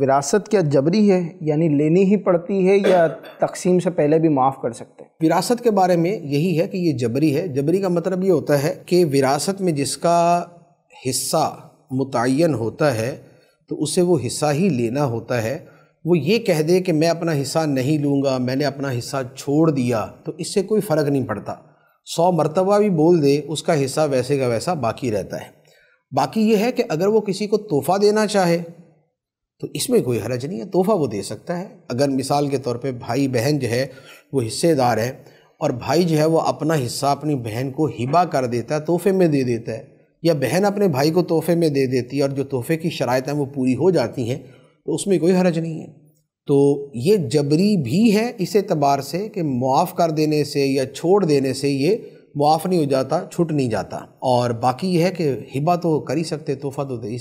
विरासत क्या जबरी है, यानी लेनी ही पड़ती है या तकसीम से पहले भी माफ़ कर सकते हैं? विरासत के बारे में यही है कि ये जबरी है। जबरी का मतलब ये होता है कि विरासत में जिसका हिस्सा मुतय्यन होता है तो उसे वो हिस्सा ही लेना होता है। वो ये कह दे कि मैं अपना हिस्सा नहीं लूँगा, मैंने अपना हिस्सा छोड़ दिया, तो इससे कोई फ़र्क नहीं पड़ता। 100 मरतबा भी बोल दे, उसका हिस्सा वैसे का वैसा बाकी रहता है। बाकी ये है कि अगर वो किसी को तोहफ़ा देना चाहे तो इसमें कोई हरज नहीं है, तोहफ़ा वो दे सकता है। अगर मिसाल के तौर पे भाई बहन जो है वो हिस्सेदार है और भाई जो है वो अपना हिस्सा अपनी बहन को हिबा कर देता है, तोहफ़े में दे देता है, या बहन अपने भाई को तोहफ़े में दे देती है और जो तोहफ़े की शराइत हैं वो पूरी हो जाती हैं, तो उसमें कोई हरज नहीं है। तो ये जबरी भी है इस एतबार से कि मुआफ़ कर देने से या छोड़ देने से ये मुआफ़ नहीं हो जाता, छूट नहीं जाता। और बाकी ये है कि हिबा तो कर ही सकते, तोहफ़ा तो दे ही सकते।